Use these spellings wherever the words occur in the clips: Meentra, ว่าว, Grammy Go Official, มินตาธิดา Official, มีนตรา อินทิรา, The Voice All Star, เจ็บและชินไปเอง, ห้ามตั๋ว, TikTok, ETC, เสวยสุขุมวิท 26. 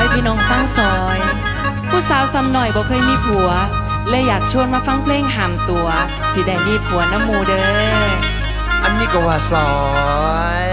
อยพี่น้องฟังซอยผู้สาวซ้ำหน่อยบ่เคยมีผัวเลยอยากชวนมาฟังเพลงหามตัวสิได้มีผัวน้ำมูเด้ออันนี้ก็ว่าซอย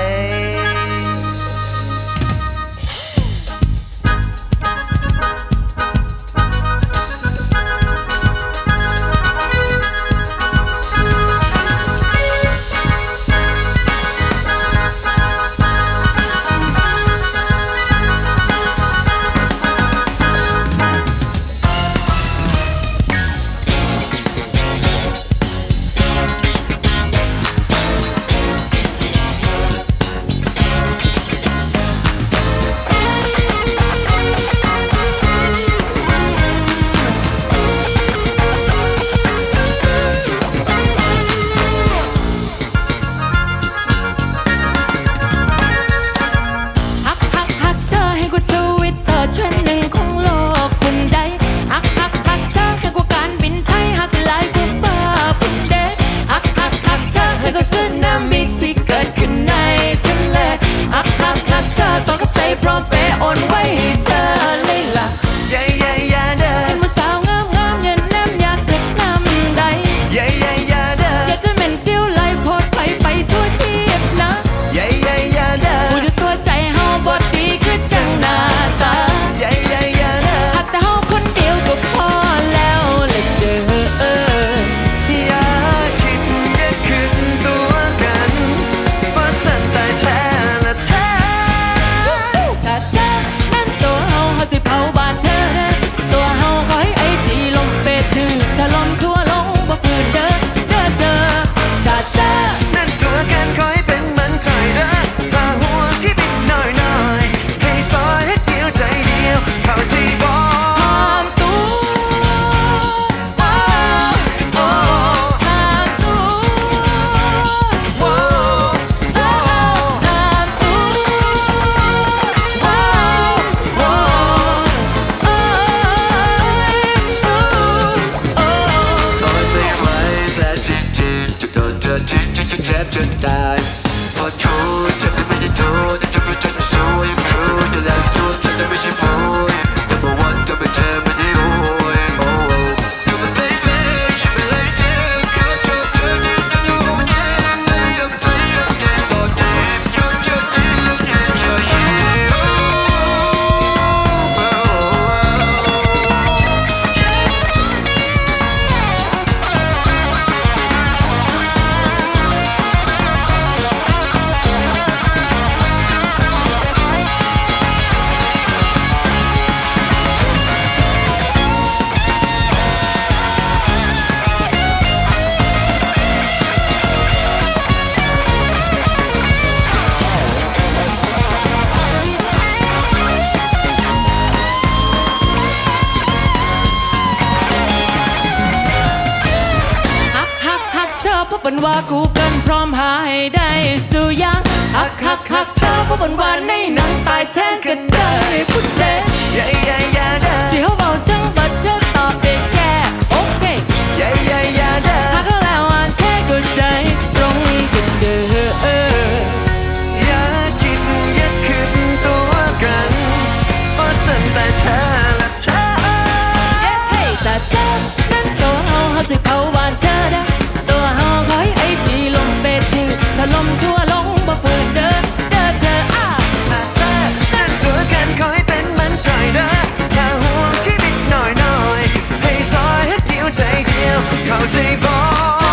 I'll take all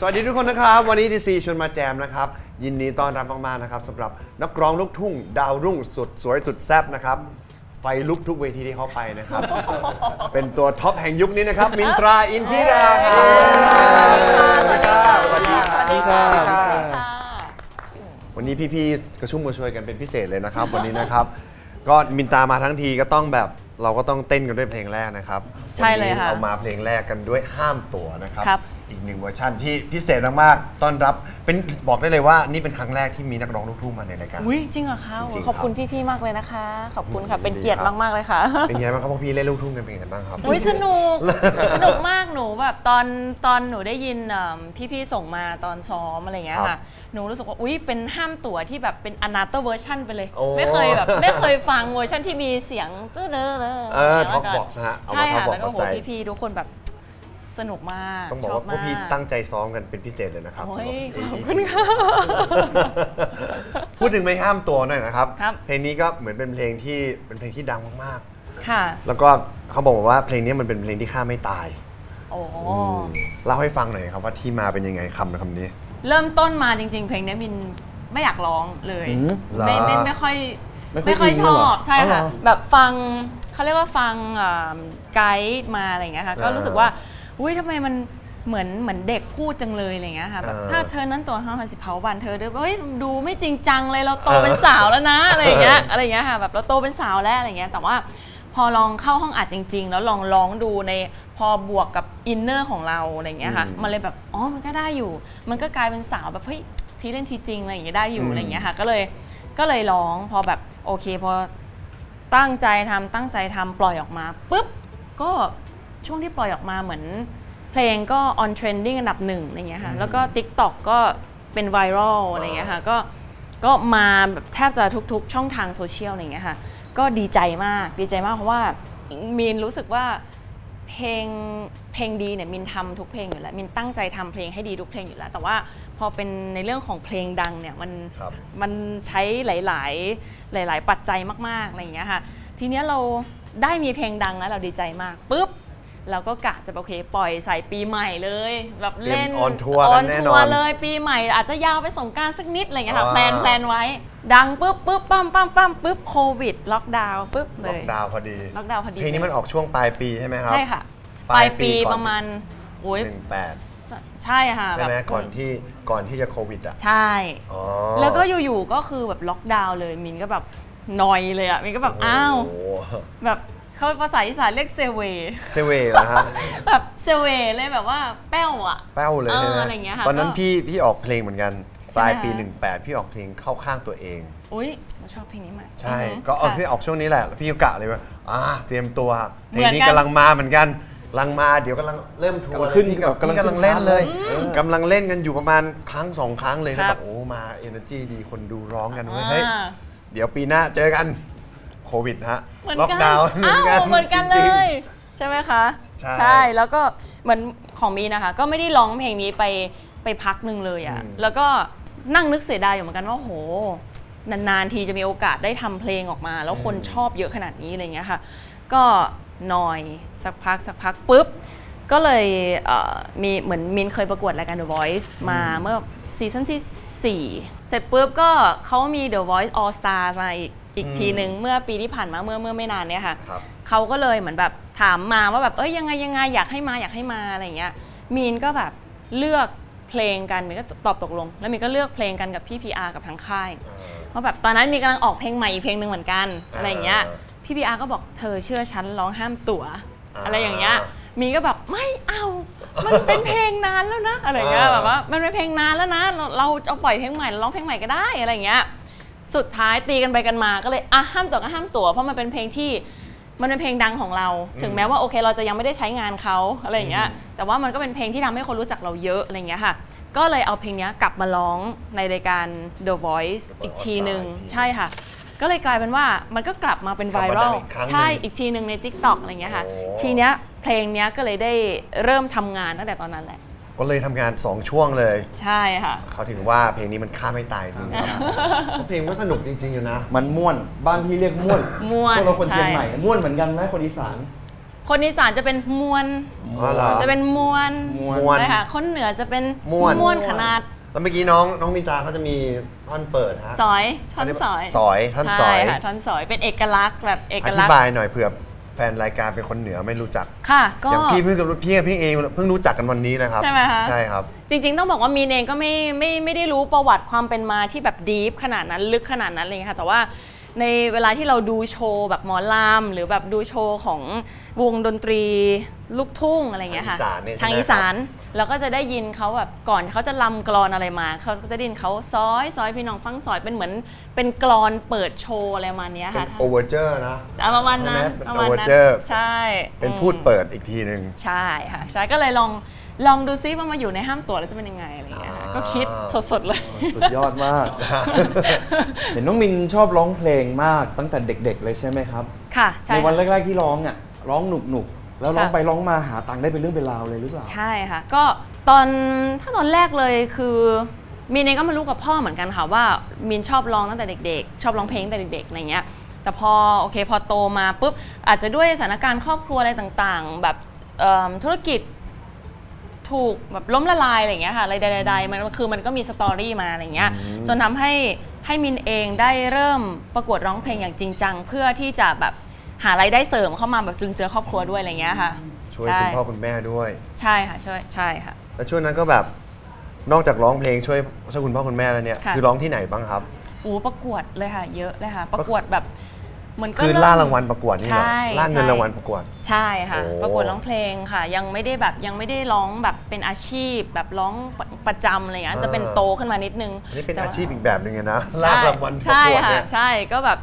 สวัสดีทุกคนนะครับวันนี้ ETC ชวนมาแจมนะครับยินดีต้อนรับมากๆนะครับสำหรับนักร้องลูกทุ่งดาวรุ่งสุดสวยสุดแซ่บนะครับไฟลุกทุกเวทีที่เขาไปนะครับเป็นตัวท็อปแห่งยุคนี้นะครับมินตราอินทิราครับสวัสดีครับสวัสดีครับวันนี้พี่ๆกระชุ่มกระชวยกันเป็นพิเศษเลยนะครับวันนี้นะครับก็มินตรามาทั้งทีก็ต้องแบบเราก็ต้องเต้นกันด้วยเพลงแรกนะครับใช่เลยค่ะเอามาเพลงแรกกันด้วยห้ามตัวนะครับอีกหนึ่งเวอร์ชันที่พิเศษมากๆต้อนรับเป็นบอกได้เลยว่านี่เป็นครั้งแรกที่มีนักร้องลูกทุ่งมาในรายการอุ้ยจริงเหรอคะขอบคุณพี่ๆมากเลยนะคะขอบคุณค่ะเป็นเกียรติมากๆเลยค่ะเป็นไงบ้างครับพวกพี่เล่นลูกทุ่งกันเป็นยังไงบ้างครับอุ้ยสนุกมากหนูแบบตอนหนูได้ยินพี่ๆส่งมาตอนซ้อมอะไรเงี้ยค่ะหนูรู้สึกว่าอุ้ยเป็นห้ามตัวที่แบบเป็นอนาโตเวอร์ชันไปเลยไม่เคยฟังเวอร์ชันที่มีเสียงตื้อเนอะท็อปบ็อกซ์ฮะใช่ค่ะแล้วก็โหพี่ๆทุกคนแบบสนุกมากต้องบอกว่าพวกพี่ตั้งใจซ้อมกันเป็นพิเศษเลยนะครับขอบคุณค่ะพูดถึงไม่ห้ามตัวหน่อยนะครับเพลงนี้ก็เหมือนเป็นเพลงที่ดังมากๆค่ะแล้วก็เขาบอกว่าเพลงนี้มันเป็นเพลงที่ฆ่าไม่ตายโอ้เล่าให้ฟังหน่อยครับว่าที่มาเป็นยังไงคำนี้เริ่มต้นมาจริงๆเพลงนี้มินไม่อยากร้องเลยไม่ค่อยชอบใช่ค่ะแบบฟังเขาเรียกว่าฟังไกด์มาอะไรอย่างเงี้ยค่ะก็รู้สึกว่าอุ้ยทำไมมันเหมือนเด็กพูดจังเลยอะไรเงี้ยค่ะแบบถ้าเธอนั้นตัว50เผาบันเธอดูไม่จริงจังเลยเราโตเป็นสาวแล้วนะอะไรเงี้ยค่ะแบบเราโตเป็นสาวแล้วอะไรเงี้ยแต่ว่าพอลองเข้าห้องอัดจริงๆแล้วลองร้องดูในพอบวกกับอินเนอร์ของเราอะไรเงี้ยค่ะมันเลยแบบอ๋อมันก็ได้อยู่มันก็กลายเป็นสาวแบบเฮ้ยทีเล่นทีจริงอะไรอย่างเงี้ยได้อยู่อะไรเงี้ยค่ะก็เลยร้องพอแบบโอเคพอตั้งใจทำปล่อยออกมาปุ๊บก็ช่วงที่ปล่อยออกมาเหมือนเพลงก็ on trending อันดับหนึ่งอะไรเงี้ยค่ะแล้วก็ TikTok ก็เป็นไวรัลอะไรเงี้ยค่ะก็มาแบบแทบจะทุกๆช่องทางโซเชียลอะไรเงี้ยค่ะก็ดีใจมากเพราะว่ามินรู้สึกว่าเพลงดีเนี่ยมินทำทุกเพลงอยู่แล้วมินตั้งใจทำเพลงให้ดีทุกเพลงอยู่แล้วแต่ว่าพอเป็นในเรื่องของเพลงดังเนี่ยมันใช้หลายปัจจัยมากๆอะไรเงี้ยค่ะทีเนี้ยเราได้มีเพลงดังแล้วเราดีใจมากปุ๊บเราก็กะจะโอเคปล่อยใส่ปีใหม่เลยแบบเล่นออนทัวร์เลยปีใหม่อาจจะยาวไปสงกรานต์สักนิดอะไรเงี้ยค่ะแพลนไว้ดังปุ๊บปั๊มปุ๊บโควิดล็อกดาวน์ปุ๊บเลยล็อกดาวน์พอดีเพลงนี้มันออกช่วงปลายปีใช่ไหมครับใช่ค่ะปลายปีประมาณ18ใช่ค่ะใช่ไหมก่อนที่จะโควิดอ่ะใช่แล้วก็อยู่ๆก็คือแบบล็อกดาวน์เลยมินก็แบบนอยเลยอ่ะมินก็แบบอ้าวแบบเขาภาษาอีสานเรียกเซเว่นะฮะแบบเซเว่เลยแบบว่าแป้วอะแป้วเลยอะไรเงี้ยค่ะตอนนั้นพี่ออกเพลงเหมือนกันปลายปี18พี่ออกเพลงเข้าข้างตัวเองอุ้ยชอบเพลงนี้มากใช่ก็ออกพี่ออกช่วงนี้แหละพี่กะเลยว่าเตรียมตัวเพลงนี้กำลังมาเหมือนกันกำลังมาเดี๋ยวกำลังเริ่มทัวร์ขึ้นกำลังเล่นเลยกำลังเล่นกันอยู่ประมาณครั้ง2ครั้งเลยแบบโอ้มาเอเนอร์จีดีคนดูร้องกันเฮ้ยเดี๋ยวปีหน้าเจอกันโควิดฮะล็อกดาวน์เหมือนกันเลยใช่ไหมคะใช่แล้วก็เหมือนของมีนะคะก็ไม่ได้ร้องเพลงนี้ไปพักหนึ่งเลยอ่ะแล้วก็นั่งนึกเสียดายอยู่เหมือนกันว่าโหนานๆทีจะมีโอกาสได้ทำเพลงออกมาแล้วคนชอบเยอะขนาดนี้อะไรเงี้ยค่ะก็นอยสักพักปุ๊บก็เลยมีเหมือนมินเคยประกวดรายการ The Voice มาเมื่อซีซั่นที่4เสร็จปุ๊บก็เขามี The Voice All Star มาอีกทีหนึ่งเมื่อปีที่ผ่านมาเมื่อไม่นานเนี่ยค่ะเขาก็เลยเหมือนแบบถามมาว่าแบบยังไงอยากให้มาอะไรเงี้ยมีนก็แบบเลือกเพลงกันมีนก็ตอบตกลงแล้วมีนก็เลือกเพลงกันกับพี่พีอาร์กับทางค่ายเพราะแบบตอนนั้นมีนกำลังออกเพลงใหม่อีกเพลงหนึ่งเหมือนกันอะไรเงี้ยพี่พีอาร์ก็บอกเธอเชื่อฉันร้องห้ามตั๋วอะไรอย่างเงี้ยมีนก็แบบไม่เอามันเป็นเพลงนานแล้วนะอะไรเงี้ยแบบว่ามันเป็นเพลงนานแล้วนะเราเอาปล่อยเพลงใหม่ร้องเพลงใหม่ก็ได้อะไรเงี้ยสุดท้ายตีกันไปกันมาก็เลยห้ามตั๋วก็ห้ามตั๋วเพราะมันเป็นเพลงที่มันเป็นเพลงดังของเราถึงแม้ว่าโอเคเราจะยังไม่ได้ใช้งานเขาอะไรอย่างเงี้ยแต่ว่ามันก็เป็นเพลงที่ทำให้คนรู้จักเราเยอะอะไรเงี้ยค่ะก็เลยเอาเพลงนี้กลับมาร้องในรายการ The Voice อีกทีหนึ่งใช่ค่ะก็เลยกลายเป็นว่ามันก็กลับมาเป็นไวรัลใช่อีกทีหนึ่งใน TikTok อะไรเงี้ยค่ะทีเนี้ยเพลงนี้ก็เลยได้เริ่มทำงานตั้งแต่ตอนนั้นแหละก็เลยทำงาน2ช่วงเลยใช่ค่ะเขาถึงว่าเพลงนี้มันฆ่าไม่ตายจริงครับเพลงมันสนุกจริงๆอยู่นะมันม่วนบ้านพี่เรียกม่วนพวกเราคนเชียงใหม่ม่วนเหมือนกันนะคนอีสาน คนอีสานจะเป็นมวลจะเป็นมวลนะคะคนเหนือจะเป็นมวลขนาดแล้วเมื่อกี้น้องมินตาเขาจะมีท่อนเปิดฮะสอยท่อนสอยสอยท่อนสอยค่ะท่อนสอยเป็นเอกลักษณ์แบบเอกลักษณ์อธิบายหน่อยเผื่อแฟนรายการเป็นคนเหนือไม่รู้จักค่ะก็อย่างพี่เองเพิ่งรู้จักกันวันนี้นะครับใช่ไหมคะใช่ครับจริงๆต้องบอกว่ามีเองก็ไม่ได้รู้ประวัติความเป็นมาที่แบบดีฟขนาดนั้นลึกขนาดนั้นเลยค่ะแต่ว่าในเวลาที่เราดูโชว์แบบหมอลำหรือแบบดูโชว์ของวงดนตรีลูกทุ่งอะไรเงี้ยค่ะทางอีสานเราก็จะได้ยินเขาแบบก่อนเขาจะลำกลอนอะไรมาเขาก็จะได้ยินเขาซอยซอยพี่น้องฟังซอยเป็นเหมือนเป็นกลอนเปิดโชว์อะไรมาเนี้ยค่ะโอเวอร์เจอร์นะประมาณนั้นโอเวอร์เจอร์ใช่เป็นพูดเปิดอีกทีหนึ่งใช่ค่ะใช่ก็เลยลองดูซิว่ามาอยู่ในห้ามตั๋วแล้วจะเป็นยังไงอะไรอย่างเงี้ยก็คิดสดๆเลยสุดยอดมากเห็นน้องมินชอบร้องเพลงมากตั้งแต่เด็กๆเลยใช่ไหมครับค่ะในวันแรกๆที่ร้องอ่ะร้องหนุกๆแล้วร้องไปร้องมาหาตังค์ได้เป็นเรื่องเป็นราวเลยหรือเปล่าใช่ค่ะก็ตอนแรกเลยคือมินเองก็มารู้กับพ่อเหมือนกันค่ะว่ามินชอบร้องตั้งแต่เด็กๆชอบร้องเพลงตั้งแต่เด็กๆอะไรเงี้ยแต่พอโอเคพอโตมาปุ๊บอาจจะด้วยสถานการณ์ครอบครัวอะไรต่างๆแบบธุรกิจถูกแบบล้มละลายอะไรอย่างเงี้ยค่ะอะไรใดๆมันก็มีสตอรี่มาอะไรเงี้ยจนทำให้มินเองได้เริ่มประกวดร้องเพลงอย่างจริงจังเพื่อที่จะแบบหารายได้เสริมเข้ามาแบบจุนเจือครอบครัวด้วยอะไรเงี้ยค่ะช่วยคุณพ่อคุณแม่ด้วยใช่ค่ะช่วยใช่ค่ะแล้วช่วงนั้นก็แบบนอกจากร้องเพลงช่วยคุณพ่อคุณแม่แล้วเนี่ยคือร้องที่ไหนบ้างครับอู๋ประกวดเลยค่ะเยอะเลยค่ะประกวดแบบคือล่ารางวัลประกวดนี่เหรอล่าเงินรางวัลประกวดใช่ค่ะประกวดร้องเพลงค่ะยังไม่ได้ร้องแบบเป็นอาชีพแบบร้องประจำอะไรเงี้ยจะเป็นโตขึ้นมานิดนึงนี่เป็นอาชีพอีกแบบนึงนะล่ารางวัลประกวดเนี่ยใช่ก็แบบ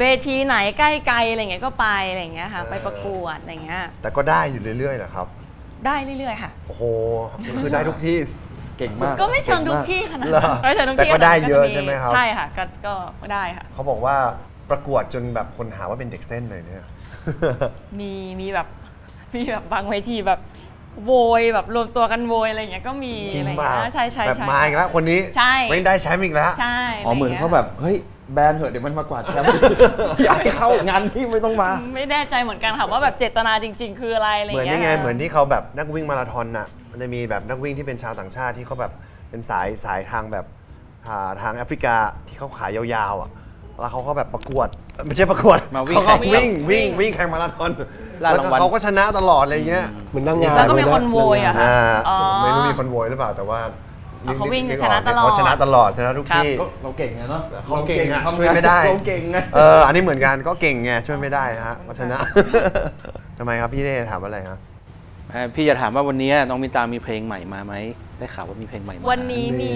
เวทีไหนใกล้ไกลอะไรเงี้ยก็ไปอะไรเงี้ยค่ะไปประกวดอะไรเงี้ยแต่ก็ได้อยู่เรื่อยๆนะครับได้เรื่อยๆค่ะโอ้โหคือได้ทุกที่เก่งมากก็ไม่เชิงทุกที่ขนาดนั้นแต่ก็ได้เยอะใช่ไหมครับใช่ค่ะก็ได้ค่ะเขาบอกว่าประกวดจนแบบคนหาว่าเป็นเด็กเส้นเลยเนี่ยมีแบบบางเวทีแบบโวยแบบรวมตัวกันโวยอะไรอย่างเงี้ยก็มีอะไรอย่างเงี้ยใช่แบบมาอีกแล้วคนนี้ใช่ไม่ได้แชมป์อีกแล้วใช่อ๋อเหมือนเขาแบบเฮ้ยแบนเหอะเดี๋ยวมันมากวาดแชมป์อยากให้เข้างานที่ไม่ต้องมาไม่แน่ใจเหมือนกันค่ะว่าแบบเจตนาจริงๆคืออะไรอะไรเงี้ยเหมือนที่เขาแบบนักวิ่งมาราธอนน่ะมันจะมีแบบนักวิ่งที่เป็นชาวต่างชาติที่เขาแบบเป็นสายทางแบบทางแอฟริกาที่เขาขายยาวๆอ่ะแล้วเขาก็แบบประกวดไม่ใช่ประกวดเขาก็วิ่งแข่งมาราธอนแล้วเขาก็ชนะตลอดอะไรเงี้ยเหมือนนางงามแล้วก็มีคนโวยอ่ะไม่รู้มีคนโวยหรือเปล่าแต่ว่าเขาวิ่งชนะตลอดชนะทุกที่เราเก่งนะเนาะเขาเก่งช่วยไม่ได้เขาเก่งนะอันนี้เหมือนกันก็เก่งไงช่วยไม่ได้ฮะชนะทำไมครับพี่เน่ถามอะไรครับพี่จะถามว่าวันนี้น้องมินตามีเพลงใหม่มาไหมได้ข่าวว่ามีเพลงใหม่มาวันนี้มี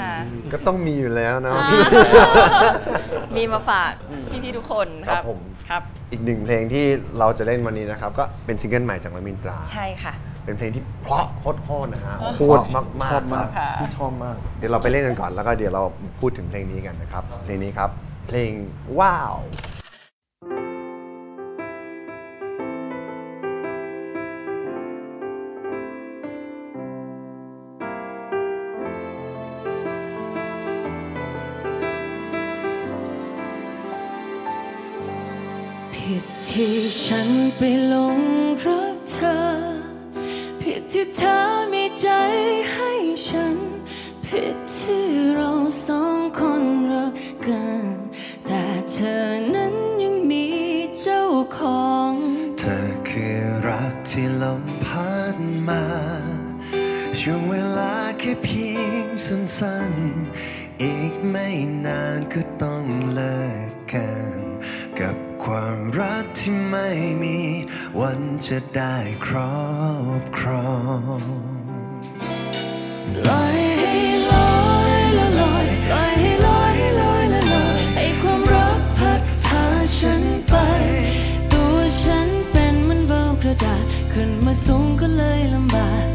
ค่ะก็ต้องมีอยู่แล้วนะมีมาฝากพี่ๆทุกคนครับผมครับอีกหนึ่งเพลงที่เราจะเล่นวันนี้นะครับก็เป็นซิงเกิลใหม่จากน้องมินตาใช่ค่ะเป็นเพลงที่เพราะโคตรนะฮะโคตรมากชอบมากเดี๋ยวเราไปเล่นกันก่อนแล้วก็เดี๋ยวเราพูดถึงเพลงนี้กันนะครับเพลงนี้ครับเพลงว้าวผิดที่ฉันไปหลงรักเธอผิดที่เธอมีใจให้ฉันผิดที่เราสองคนรักกันแต่เธอนั้นยังมีเจ้าของเธอคือรักที่ลมพัดมาช่วงเวลาแค่เพียงสั้นๆอีกไม่นานก็ต้องเลิกกันกับความรักที่ไม่มีวันจะได้ครอบครองลอยให้ลอยละลอยลอยให้ลอยให้ลอยละลอยให้ความรักพัดพาฉันไปตัวฉันเป็นเหมือนเบากระดาษขึ้นมาสูงก็เลยลำบาก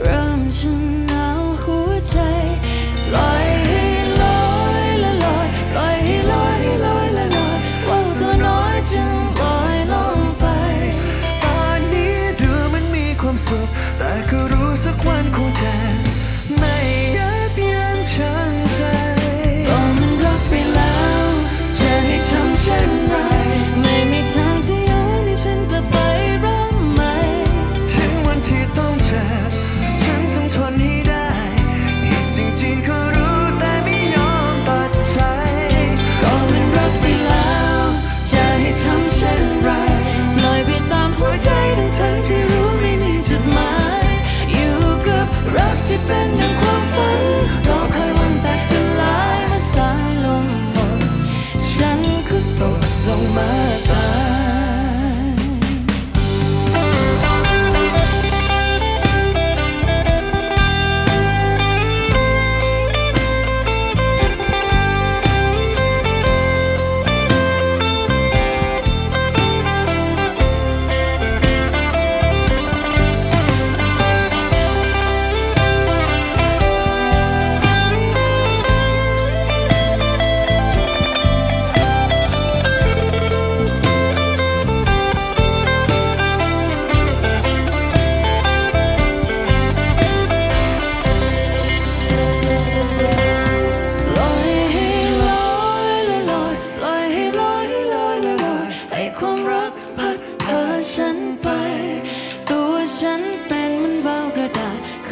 เริ่มฉันหนาวหัวใจลอยให้ลอยละลอยลอยให้ลอยให้ลอยละลอยว่าตัวน้อยจึงลอยลงไปตอนนี้ดูมันมีความสุขแต่ก็รู้สักวันคงแทนไม่ยับยั้งชั่งใจก็มันรักไปแล้วจะให้ทำเช่นไรไม่มีทางที่ย้อนให้ฉันกลับไปร่ำ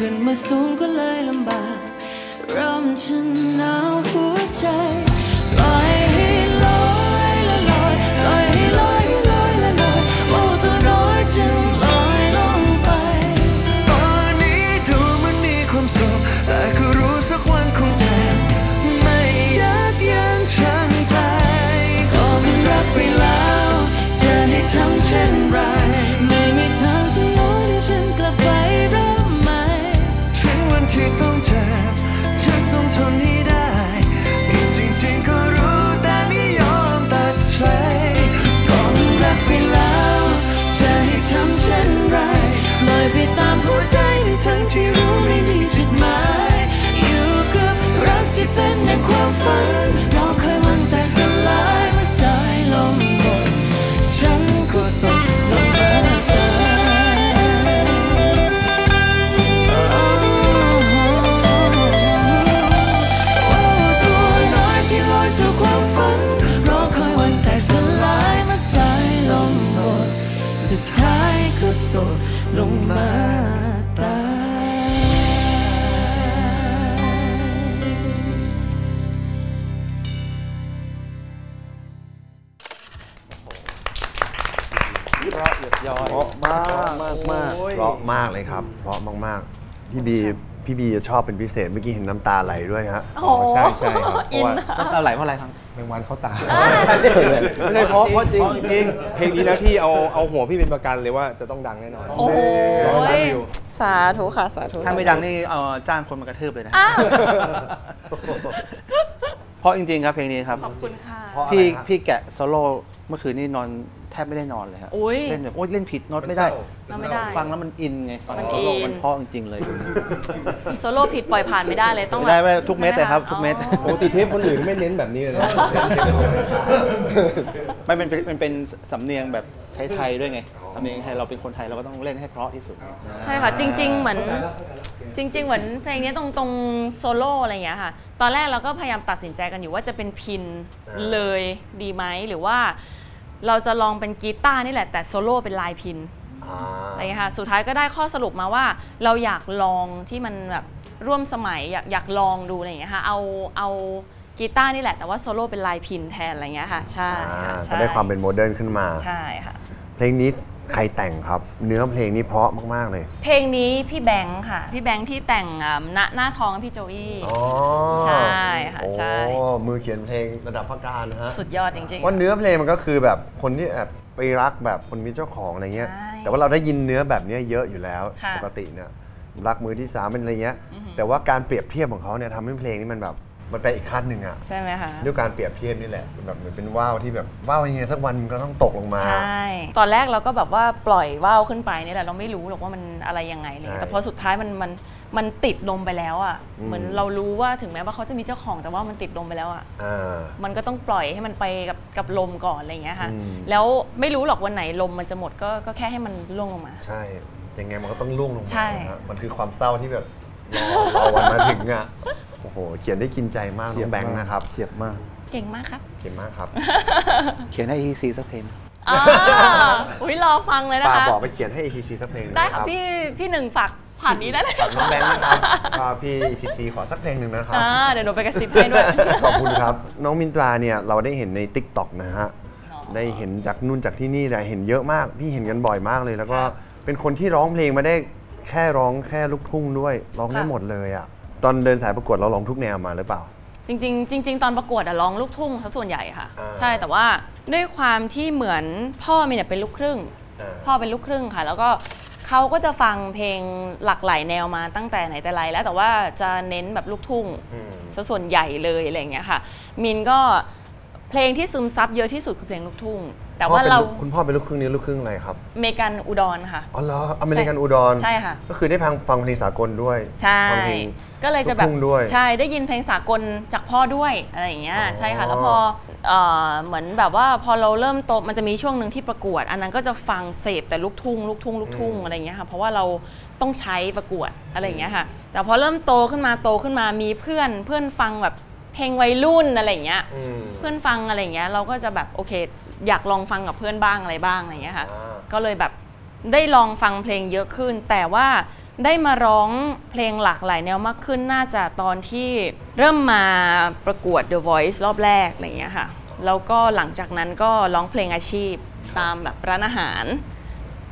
ขึ้นมาสูงก็เลยลำบากเริ่มชนะหัวใจปล่อยให้ลอยละลอยปล่อยให้ลอยละลอยละลอยโอ้ตัวน้อยจึงลอยลงไปตอนนี้ดูมันมีความสุขแต่ก็รู้สักวันคงเจ็บไม่ยับยั้งชั่งใจก็มันรักไปแล้วจะให้ทำเช่นไรไม่มีทางจะย้อนให้ฉันกลับไปที่ต้องเจ็บฉันต้องทนให้ได้จริงๆก็รู้แต่ไม่ยอมตัดใจก่อนรักไปแล้วจะให้ทำเช่นไรลอยไปตามหัวใจทั้งที่รู้ไม่มีจุดหมายอยู่กับรักที่เป็นในความฝันรอคอยวันแต่สลายเมื่อสายลมหมดฉันก็ต้องลงไปสุดท้ายก็ตกลงมาตายเพราะย้อยเพราะมากมากเพราะมากเลยครับเพราะมากๆพี่บีจะชอบเป็นพิเศษเมื่อกี้เห็นน้ำตาไหลด้วยฮะอ๋อใช่ใช่ครับเพราะว่าน้ำตาไหลเพราะอะไรครับแมงวันเขาตายไม่ใช่เพราะจริงเพลงนี้นะพี่เอาหัวพี่เป็นประกันเลยว่าจะต้องดังแน่นอนโอ้ยสาธุค่ะสาธุถ้าไม่ดังนี่เอาจ้างคนมากระทืบเลยนะเพราะจริงๆครับเพลงนี้ครับขอบคุณค่ะพี่แกะโซโล่เมื่อคืนนี่นอนแทบไม่ได้นอนเลยครับเล่นแบบโอ๊ยเล่นผิดโน้ตไม่ได้ฟังแล้วมันอินไงฟังโซโล่มันเพราะจริงๆเลยโซโล่ผิดปล่อยผ่านไม่ได้เลยต้องได้ทุกเม็ดเลยครับทุกเม็ดโอ้ติเทปคนอื่นไม่เน้นแบบนี้เลยนะไม่เป็นสำเนียงแบบไทยๆด้วยไงสำเนียงไทยเราเป็นคนไทยเราก็ต้องเล่นให้เพราะที่สุดใช่ค่ะจริงๆเหมือนจริงๆเหมือนเพลงนี้ตรงโซโล่อะไรอย่างเงี้ยค่ะตอนแรกเราก็พยายามตัดสินใจกันอยู่ว่าจะเป็นพินเลยดีไหมหรือว่าเราจะลองเป็นกีตาร์นี่แหละแต่โซโล่เป็นลายพินอะไรอย่างเงี้ยค่ะสุดท้ายก็ได้ข้อสรุปมาว่าเราอยากลองที่มันแบบร่วมสมัยอยากลองดูอะไรอย่างเงี้ยค่ะเอากีตาร์นี่แหละแต่ว่าโซโล่เป็นลายพินแทนอะไรอย่างเงี้ยค่ะใช่จะได้ความเป็นโมเดิร์นขึ้นมาใช่ค่ะเพลงนี้ใครแต่งครับเนื้อเพลงนี้เพราะมากๆเลยเพลงนี้พี่แบงค์ค่ะพี่แบงค์ที่แต่งหน้าทองพี่โจอี้ใช่ค่ะใช่มือเขียนเพลงระดับภาคกลางนะฮะสุดยอดจริงๆว่าเนื้อเพลงมันก็คือแบบคนที่แอบไปรักแบบคนมีเจ้าของอะไรเงี้ยแต่ว่าเราได้ยินเนื้อแบบนี้เยอะอยู่แล้วปกติเนี่ยรักมือที่สามเป็นอะไรเงี้ยแต่ว่าการเปรียบเทียบของเขาเนี่ยทำให้เพลงนี้มันแบบมันไปอีกขั้นหนึ่งอ่ะใช่ไหมคะด้วยการเปรียบเทียบนี่แหละแบบเหมือนเป็นว่าวที่แบบว่าวยังไงสักวันมันก็ต้องตกลงมาใช่ตอนแรกเราก็แบบว่าปล่อยว่าวขึ้นไปนี่แหละเราไม่รู้หรอกว่ามันอะไรยังไงเนี่ยแต่พอสุดท้ายมันติดลมไปแล้วอ่ะเหมือนเรารู้ว่าถึงแม้ว่าเขาจะมีเจ้าของแต่ว่ามันติดลมไปแล้วอ่ะมันก็ต้องปล่อยให้มันไปกับลมก่อนอะไรอย่างเงี้ยค่ะแล้วไม่รู้หรอกวันไหนลมมันจะหมดก็แค่ให้มันล่วงลงมาใช่ยังไงมันก็ต้องล่วงลงมามันคือความเศร้าที่แบบเราวันมาถึงอ่ะโอ้โหเขียนได้กินใจมากน้องแบงค์นะครับเสียบมากเก่งมากครับเก่งมากครับเขียนให้ ETC สักเพลงอุ้ยรอฟังเลยนะคะบอกไปเขียนให้ ETC สักเพลงได้ครับพี่หนึ่งฝากผ่านนี้ได้เลยน้องแบงค์นะครับพี่ ETC ขอสักเพลงหนึ่งนะครับเดี๋ยวหนูไปกระซิบให้ด้วยขอบคุณครับน้องมินตราเนี่ยเราได้เห็นใน TikTok นะฮะได้เห็นจากนู่นจากที่นี่แต่เห็นเยอะมากพี่เห็นกันบ่อยมากเลยแล้วก็เป็นคนที่ร้องเพลงมาได้แค่ร้องแค่ลูกทุ่งด้วยร้องได้หมดเลยอ่ะตอนเดินสายประกวดเราลองทุกแนวมาหรือเปล่าจริงๆตอนประกวดอะร้องลูกทุ่งซะส่วนใหญ่ค่ะใช่แต่ว่า ด้วยความที่เหมือนพ่อมีเนี่ยเป็นลูกครึ่งพ่อเป็นลูกครึ่งค่ะแล้วก็เขาก็จะฟังเพลงหลากหลายแนวมาตั้งแต่ไหนแต่ไรแล้วแต่ว่าจะเน้นแบบลูกทุ่งซะส่วนใหญ่เลยอะไรอย่างเงี้ยค่ะมินก็เพลงที่ซึมซับเยอะที่สุดคือเพลงลูกทุ่งแต่ว่าเราคุณพ่อเป็นลูกครึ่งนี้ลูกครึ่งอะไรครับอเมริกันอุดรค่ะอ๋อเหรออเมริกันอุดรใช่ค่ะก็คือได้ฟังเพลงสากลด้วยใช่ก็เลยจะแบบใช่ได้ยินเพลงสากลจากพ่อด้วยอะไรอย่างเงี้ยใช่ค่ะแล้วพอเหมือนแบบว่าพอเราเริ่มโตมันจะมีช่วงหนึ่งที่ประกวดอันนั้นก็จะฟังเสพแต่ลูกทุ่งอะไรอย่างเงี้ยค่ะเพราะว่าเราต้องใช้ประกวดอะไรอย่างเงี้ยค่ะแต่พอเริ่มโตขึ้นมามีเพื่อนฟังแบบเพลงวัยรุ่นอะไรอย่างเงี้ยเพื่อนฟังอะไรอย่างเงี้ยเราก็จะแบบโอเคอยากลองฟังกับเพื่อนบ้างอะไรบ้างอะไรอย่างเงี้ยค่ะก็เลยแบบได้ลองฟังเพลงเยอะขึ้นแต่ว่าได้มาร้องเพลงหลากหลายแนวมากขึ้นน่าจะตอนที่เริ่มมาประกวด The Voice รอบแรกอะไรอย่างเงี้ยค่ะแล้วก็หลังจากนั้นก็ร้องเพลงอาชีพตามแบบร้านอาหาร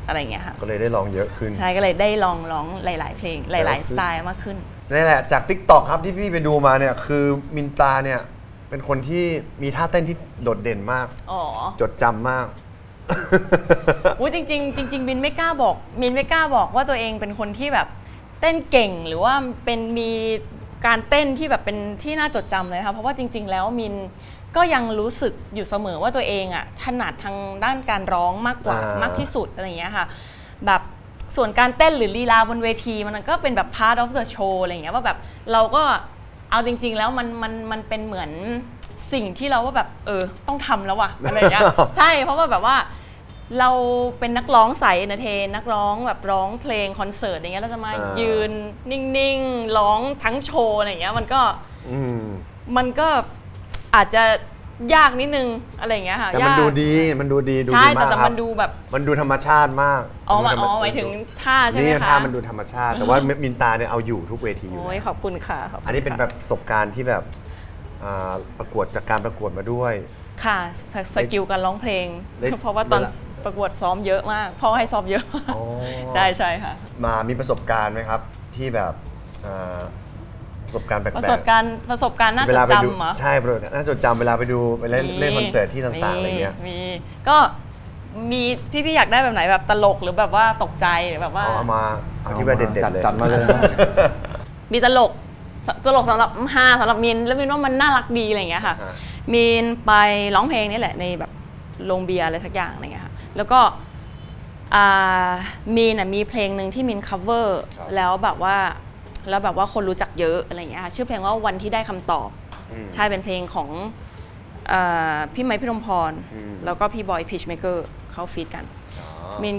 อะไรอย่างเงี้ยค่ะก็เลยได้ลองเยอะขึ้นใช่ก็เลยได้ลองร้องหลายๆเพลงหลายๆสไตล์มากขึ้นนี่แหละจาก TikTok ครับที่พี่ไปดูมาเนี่ยคือมินตาเนี่ยเป็นคนที่มีท่าเต้นที่โดดเด่นมากจดจำมากอุ้ยจริงมินไม่กล้าบอกว่าตัวเองเป็นคนที่แบบเต้นเก่งหรือว่าเป็นมีการเต้นที่แบบเป็นที่น่าจดจำเลยค่ะเพราะว่าจริงๆแล้วมินก็ยังรู้สึกอยู่เสมอว่าตัวเองอ่ะถนัดทางด้านการร้องมากที่สุดอะไรอย่างเงี้ยค่ะแบบส่วนการเต้นหรือลีลาบนเวทีมันก็เป็นแบบ part of the show อะไรอย่างเงี้ยว่าแบบเราก็เอาจริงๆแล้วมันเป็นเหมือนสิ่งที่เราว่าแบบต้องทำแล้วว่ะอะไรอย่างเงี้ยใช่เพราะว่าแบบว่าเราเป็นนักร้องสายเอนเตอร์เทนนักร้องแบบร้องเพลงคอนเสิร์ตอย่างเงี้ยเราจะมายืนนิ่งๆร้องทั้งโชว์อะไรอย่างเงี้ยมันก็อาจจะยากนิดนึงอะไรอย่างเงี้ยค่ะแต่มันดูดีใช่แต่มันดูแบบมันดูธรรมชาติมากอ๋อหมายถึงท่าใช่ไหมคะท่ามันดูธรรมชาติแต่ว่ามินตาเนี่ยเอาอยู่ทุกเวทีอยู่โอ้ยขอบคุณค่ะอันนี้เป็นแบบประสบการณ์ที่แบบประกวดจากการประกวดมาด้วยค่ะสกิลการร้องเพลงเพราะว่าตอนประกวดซ้อมเยอะมากพ่อให้ซ้อมเยอะได้ใช่ค่ะมามีประสบการณ์ไหมครับที่แบบประสบการณ์น่าจดจำเหรอใช่ประสบการณ์น่าจดจำเวลาไปดูไปเล่นคอนเสิร์ตที่ต่างๆอะไรเงี้ยก็มีพี่อยากได้แบบไหนแบบตลกหรือแบบว่าตกใจหรือแบบว่าเอาที่แบบเด็ดๆเลยจัดมาเลยมีตลกสำหรับมินแล้วมินว่ามันน่ารักดีอะไรเงี้ยค่ะมินไปร้องเพลงนี่แหละในแบบโรงเบียร์อะไรสักอย่างอะไรเงี้ยค่ะแล้วก็มีเพลงหนึ่งที่มิน cover แล้วแบบว่าคนรู้จักเยอะอะไรอย่างเงี้ยค่ะชื่อเพลงว่าวันที่ได้คำตอบใช่เป็นเพลงของพี่ไมค์พี่รมพรแล้วก็พี่บอยพีชเมเกอร์เขาฟีดกันมิน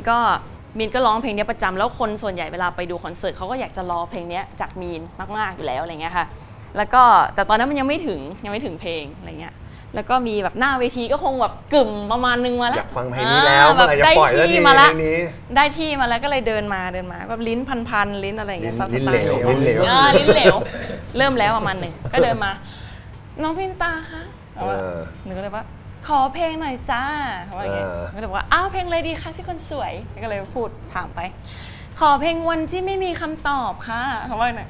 ก็ร้องเพลงนี้ประจำแล้วคนส่วนใหญ่เวลาไปดูคอนเสิร์ตเขาก็อยากจะรอเพลงนี้จากมินมากๆอยู่แล้วอะไรเงี้ยค่ะแล้วก็แต่ตอนนั้นมันยังไม่ถึงเพลงอะไรเงี้ยแล้วก็มีแบบหน้าเวทีก็คงแบบกึ่มประมาณนึงมาแล้วอยากฟังเพลงนี้แล้วแบบได้ที่มาแล้วก็เลยเดินมาก็ลิ้นพันลิ้นอะไรอย่างเงี้ยลิ้นเหลวเริ่มแล้วประมาณนึงก็เดินมาน้องพินตาคะหนูก็เลยว่าขอเพลงหน่อยจ้าเขาว่าอย่างเงี้ยก็เลยว่าอ้าวเพลงอะไรดีคะพี่คนสวยก็เลยพูดถามไปขอเพลงวันที่ไม่มีคำตอบค่ะเขาว่าไง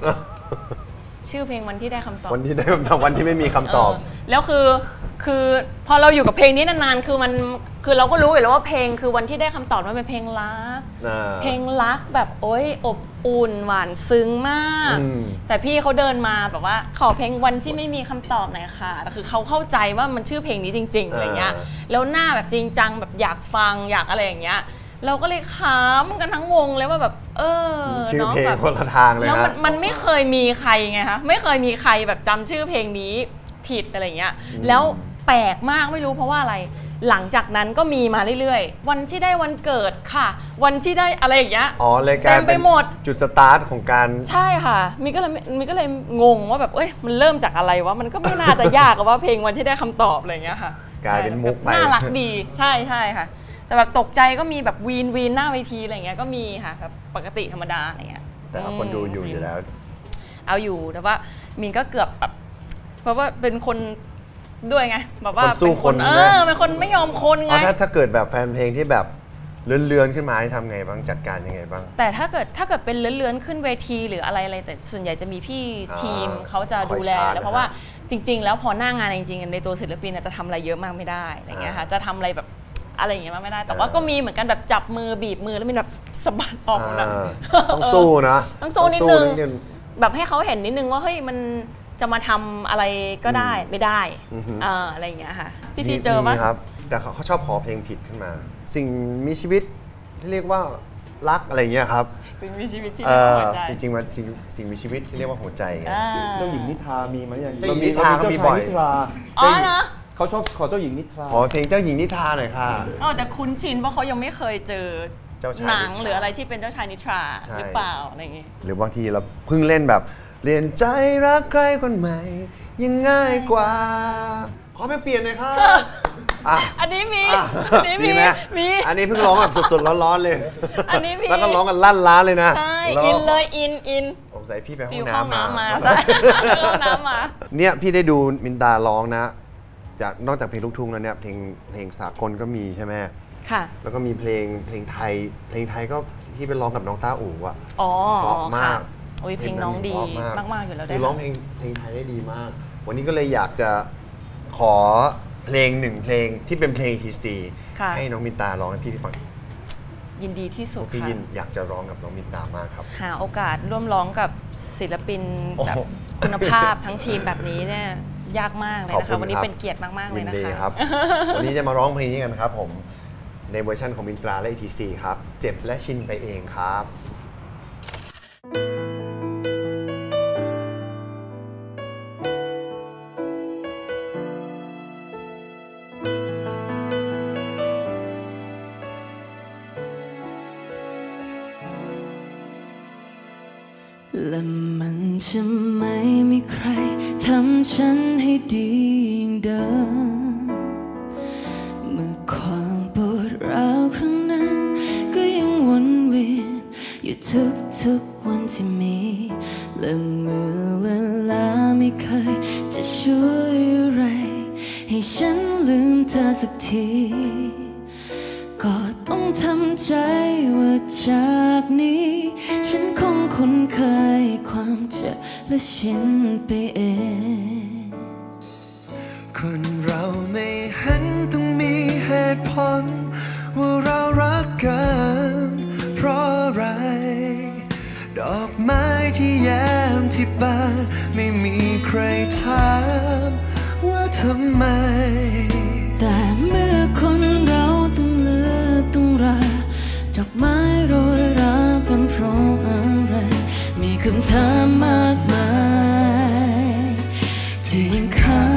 ชื่อเพลงวันที่ได้คำตอบวันที่ได้คำตอบวันที่ไม่มีคำตอบแล้วคือพอเราอยู่กับเพลงนี้นานๆคือเราก็รู้อยู่แล้วว่าเพลงคือวันที่ได้คำตอบมันเป็นเพลงรักแบบโอ๊ยอบอุ่นหวานซึ้งมากแต่พี่เขาเดินมาแบบว่าขอเพลงวันที่ไม่มีคำตอบหน่อยค่ะแต่คือเขาเข้าใจว่ามันชื่อเพลงนี้จริงๆอะไรเงี้ยแล้วหน้าแบบจริงจังแบบอยากฟังอยากอะไรอย่างเงี้ยเราก็เลยค้ำกันทั้งวงเลยว่าแบบชื่อเพลงคนละทางเลยนะแล้วมันไม่เคยมีใครไงคะไม่เคยมีใครแบบจำชื่อเพลงนี้ผิดอะไรเงี้ยแล้วแปลกมากไม่รู้เพราะว่าอะไรหลังจากนั้นก็มีมาเรื่อยๆวันที่ได้วันเกิดค่ะวันที่ได้อะไรอย่างเงี้ยเต็มไปหมดจุดสตาร์ทของการใช่ค่ะมีก็เลยงงว่าแบบเอ้ยมันเริ่มจากอะไรวะมันก็ไม่น่าจะยากว่าเพลงวันที่ได้คำตอบอะไรเงี้ยค่ะกลายเป็นมุกไปน่ารักดีใช่ค่ะแต่แบบตกใจก็มีแบบวีนหน้าเวทีอะไรเงี้ยก็มีค่ะแบบปกติธรรมดาอะไรเงี้ยแต่เอาคนดูอยู่แล้วเอาอยู่แต่ว่ามินก็เกือบแบบเพราะว่าเป็นคนด้วยไงแบบว่าเป็นคนเป็นคนไม่ยอมคนไงถ้าเกิดแบบแฟนเพลงที่แบบเลื่อนขึ้นมาทำไงบ้างจัดการยังไงบ้างแต่ถ้าเกิดเป็นเลื่อนขึ้นเวทีหรืออะไรแต่ส่วนใหญ่จะมีพี่ทีมเขาจะดูแลแล้วเพราะว่าจ จริงๆแล้วพอหน้างานจริงๆในตัวศิลปินจะทำอะไรเยอะมากไม่ได้อะไรเงี้ยค่ะจะทำอะไรแบบอะไรอย่างเงี้ยไม่ได้แต่ว่าก็มีเหมือนกันแบบจับมือบีบมือแล้วมันแบบสะบัดออกแบบต้องสู้นะต้องสู้นิดนึงแบบให้เขาเห็นนิดนึงว่าเฮ้ยมันจะมาทำอะไรก็ได้ไม่ได้อะไรอย่างเงี้ยค่ะพี่เจอว่าแต่เขาชอบขอเพลงผิดขึ้นมาสิ่งมีชีวิตที่เรียกว่ารักอะไรเงี้ยครับสิ่งมีชีวิตที่เรียกว่าหัวใจจริงๆมันสิ่งมีชีวิตที่เรียกว่าหัวใจเจ้าหญิงนิทรามีไหมอย่างเจ้าหญิงนิทราก็มีบ่อยอ๋อเหรอเขาชอบขอเจ้าหญิงนิทราขอเพลงเจ้าหญิงนิทราหน่อยค่ะอ๋อแต่คุ้นชินเพราะเขายังไม่เคยเจอหนังหรืออะไรที่เป็นเจ้าชายนิทราหรือเปล่าอะไรอย่างงี้หรือบางทีเราเพิ่งเล่นแบบเรียนใจรักใครคนใหม่ยังง่ายกว่าขอไม่เปลี่ยนเลยค่ะอันนี้มีอันนี้เพิ่งร้องแบบสดๆร้อนๆเลยอันนี้มีแล้วก็ร้องกันลั่นล้าเลยนะใช่อินเลยอินสงสัยพี่ไปห้องน้ำมาใช่ห้องน้ำมาเนี่ยพี่ได้ดูมินตาร้องนะจากนอกจากเพลงลูกทุ่งแล้วเนี่ยเพลงสากลก็มีใช่ไหมค่ะแล้วก็มีเพลงไทยก็พี่ไปร้องกับน้องต้าอู๋อ่ะอ๋อเพราะมากเพลงน้องดีมากๆอยู่แล้วได้ร้องเพลงไทยได้ดีมากวันนี้ก็เลยอยากจะขอเพลงหนึ่งเพลงที่เป็นเพลง ETC ให้น้องมินตาร้องให้พี่ฟังยินดีที่สุดค่ะพี่ยินอยากจะร้องกับน้องมินตามากครับหาโอกาสร่วมร้องกับศิลปินแบบคุณภาพทั้งทีมแบบนี้เนี่ยยากมากเลยนะคะวันนี้เป็นเกียรติมากๆเลยนะคะครับวันนี้จะมาร้องเพลงนี้กันครับผมในเวอร์ชันของมินตราและ ETC ครับเจ็บและชินไปเองครับและมันจะไม่มีใครทำฉันให้ดีอย่างเดิมเมื่อความปวดร้าวครั้งนั้นก็ยังวนเวียนอยู่ทุกวันที่มีและเมื่อเวลาไม่เคยจะช่วยอะไรให้ฉันลืมเธอสักทีก็ต้องทำใจว่าจากนี้ฉันคงคุ้นเคยความเจ็บและชินไปเองคนเราไม่เห็นต้องมีเหตุผลว่าเรารักกันเพราะอะไรดอกไม้ที่แย้มที่บ้านไม่มีใครถามว่าทำไมแต่เมื่อคนเราต้องเลิกต้องรักดอกไม้โรยราเป็นเพราะอะไรมีคำถามมากมายที่ยังค้า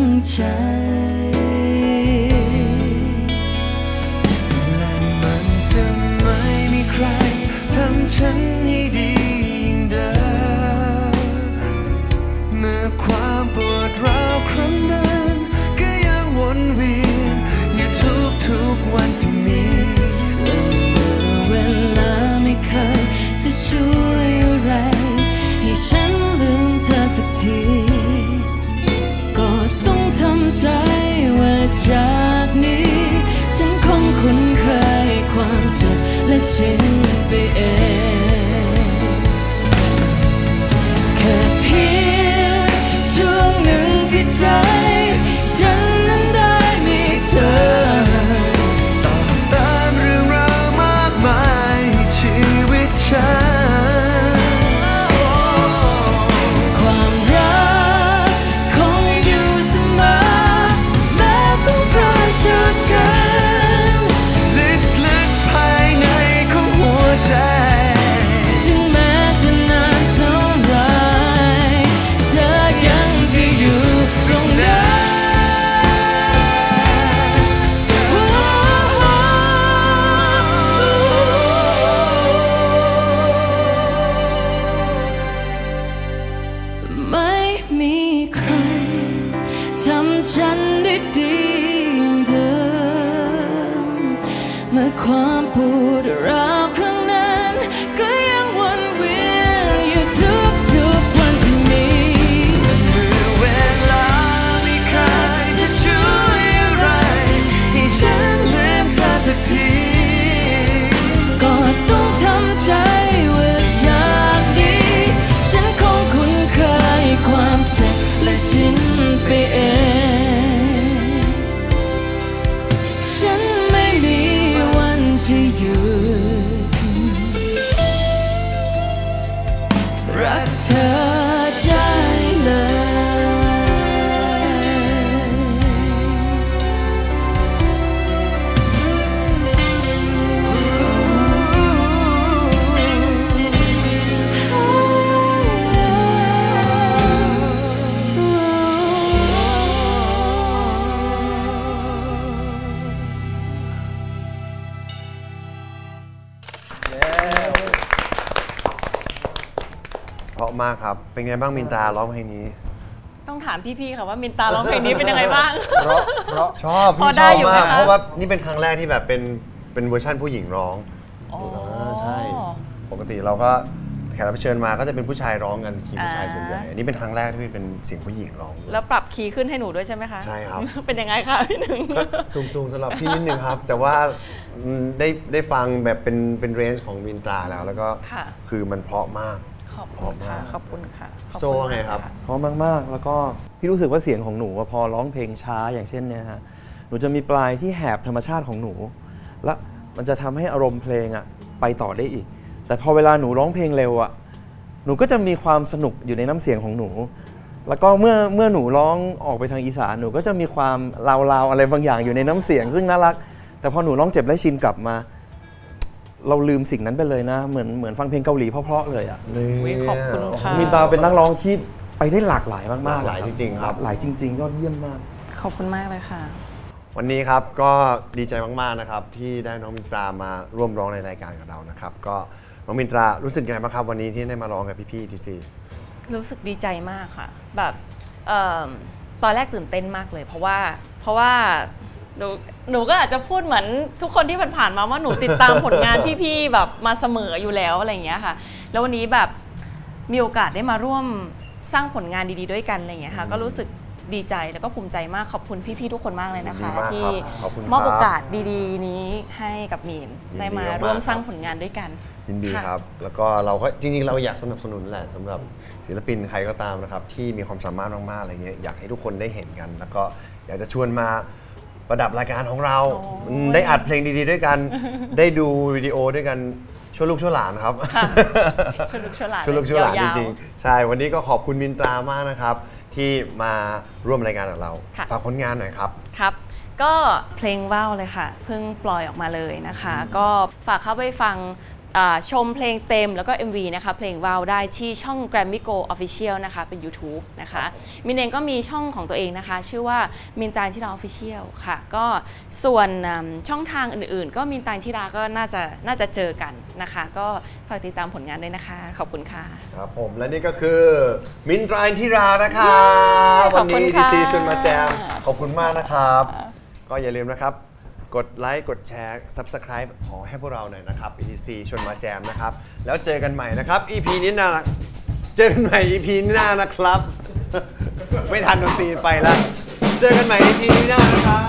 งใจและมันจะไม่มีใครทำฉันให้ดียิ่งเดิมเมื่อความปวดร้าวครั้งนั้นก็ยังวนเวียนอยู่ทุกวันที่มีเวลาไม่เคยจะช่วยอะไรให้ฉันลืมเธอสักทีก็ต้องทำใจว่าจากนี้ฉันคงคุ้นเคยความเจ็บและชินไปเองแค่เพียงช่วงหนึ่งที่ใจฉันนั้นได้มีเธอฉันได้ดีอย่างเดิมเมื่อความปวดร้าวครั้งนั้นก็ยังวนเวียนอยู่ทุกวันที่มีเมื่อเวลาไม่เคยจะช่วยอะไรให้ฉันลืมเธอสักทีก็ต้องทำใจว่าจากนี้ฉันคงคุ้นเคยความเจ็บ ยุดรักเธอได้เลยมากครับเป็นไงบ้างมินตาร้องเพลงนี้ต้องถามพี่ๆค่ะว่ามินตาร้องเพลงนี้เป็นยังไงบ้างเพราะชอบพี่ชอบมากเพราะว่านี่เป็นครั้งแรกที่แบบเป็นเวอร์ชั่นผู้หญิงร้องใช่ปกติเราก็แขกรับเชิญมาก็จะเป็นผู้ชายร้องกันคีย์ผู้ชายส่วนใหญ่อันนี้เป็นครั้งแรกที่เป็นเสียงผู้หญิงร้องแล้วปรับคีย์ขึ้นให้หนูด้วยใช่ไหมคะใช่ครับเป็นยังไงคะพี่หนึ่งสูงๆสำหรับพี่นิดนึงครับแต่ว่าได้ฟังแบบเป็นเรนจ์ของมินตาแล้วก็คือมันเพราะมากขอบคุณค่ะขอบคุณค่ะโซ่ไงครับเพราะมากๆแล้วก็พี่รู้สึกว่าเสียงของหนูพอร้องเพลงช้าอย่างเช่นเนี่ยฮะหนูจะมีปลายที่แหบธรรมชาติของหนูและมันจะทำให้อารมณ์เพลงอ่ะไปต่อได้อีกแต่พอเวลาหนูร้องเพลงเร็วอ่ะหนูก็จะมีความสนุกอยู่ในน้ำเสียงของหนูแล้วก็เมื่อหนูร้องออกไปทางอีสานหนูก็จะมีความราวๆอะไรบางอย่างอยู่ในน้ำเสียงซึ่งน่ารักแต่พอหนูร้องเจ็บและชินกลับมาเราลืมสิ่งนั้นไปเลยนะเหมือนฟังเพลงเกาหลีเพราะๆเลยอ่ะขอบคุณค่ะมินตาเป็นนักร้องที่ไปได้หลากหลายมากๆหลายจริงๆครับหลายจริงๆยอดเยี่ยมมากขอบคุณมากเลยค่ะวันนี้ครับก็ดีใจมากๆนะครับที่ได้น้องมินตรามาร่วมร้องในรายการกับเรานะครับก็น้องมินตรารู้สึกไงบ้างครับวันนี้ที่ได้มาร้องกับพี่ๆ ETC รู้สึกดีใจมากค่ะแบบตอนแรกตื่นเต้นมากเลยเพราะว่าหนูก็อาจจะพูดเหมือนทุกคนที่ผ่านมาว่าหนูติดตามผลงานพี่ๆแบบมาเสมออยู่แล้วอะไรอย่างเงี้ยค่ะแล้ววันนี้แบบมีโอกาสได้มาร่วมสร้างผลงานดีๆด้วยกันอะไรอย่างเงี้ยค่ะก็รู้สึกดีใจแล้วก็ภูมิใจมากขอบคุณพี่ๆทุกคนมากเลยนะคะที่มอบโอกาสดีๆนี้ให้กับมีนได้มาร่วมสร้างผลงานด้วยกันยินดีครับแล้วก็เราก็จริงๆเราอยากสนับสนุนแหละสำหรับศิลปินใครก็ตามนะครับที่มีความสามารถมากๆอะไรเงี้ยอยากให้ทุกคนได้เห็นกันแล้วก็อยากจะชวนมาประดับรายการของเราได้อัดเพลงดีๆด้วยกันได้ดูวิดีโอด้วยกันช่วยลูกช่วยหลานครับช่วยลูกช่วยหลานช่วยลูกช่วยหลานจริงๆใช่วันนี้ก็ขอบคุณมินตรามากนะครับที่มาร่วมรายการกับเราฝากผลงานหน่อยครับครับก็เพลงว่าวเลยค่ะเพิ่งปล่อยออกมาเลยนะคะก็ฝากเข้าไปฟังชมเพลงเต็มแล้วก็ MV นะคะเพลงวาวได้ที่ช่อง Grammy Go Official นะคะเป็น YouTube นะคะมินเองก็มีช่องของตัวเองนะคะชื่อว่ามินตาธิดา Official ค่ะก็ส่วนช่องทางอื่นๆก็มินตาธิดาก็น่าจะเจอกันนะคะก็ฝากติดตามผลงานด้วยนะคะขอบคุณค่ะครับผมและนี่ก็คือมินตาธิดานะคะวันนี้ ETC ชวนมาแจมขอบคุณมากนะครับก็อย่าลืมนะครับกดไลค์กดแชร์ Subscribe ขอให้พวกเราหน่อยนะครับ ETC ชวนมาแจมนะครับแล้วเจอกันใหม่นะครับ EP นี้น่าเจอกันใหม่ EP หน้านะครับไม่ทันดนตรีไปแล้วเจอกันใหม่ EP หน้านะครับ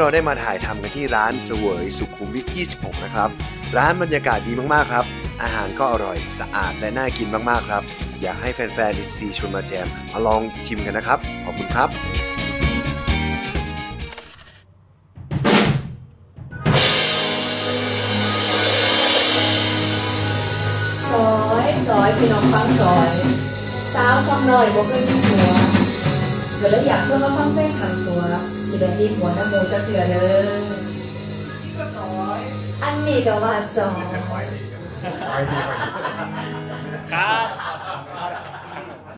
เราได้มาถ่ายทำกันที่ร้านเสวยสุขุมวิท 26 นะครับร้านบรรยากาศดีมากๆครับอาหารก็อร่อยสะอาดและน่ากินมากๆครับอยากให้แฟนๆ ETC ชวนมาแจมมาลองชิมกันนะครับขอบคุณครับซอยซอยพี่น้องฟังซอยสาวซ้ำหน่อยบ่เคยมีหัวเดี๋ยวแล้วอยากชวนมาฟังเพลงขังตัวที่แบบที่หัวน้ำมูจะเกลือเลยอันนี้ก็ว่าสองครับ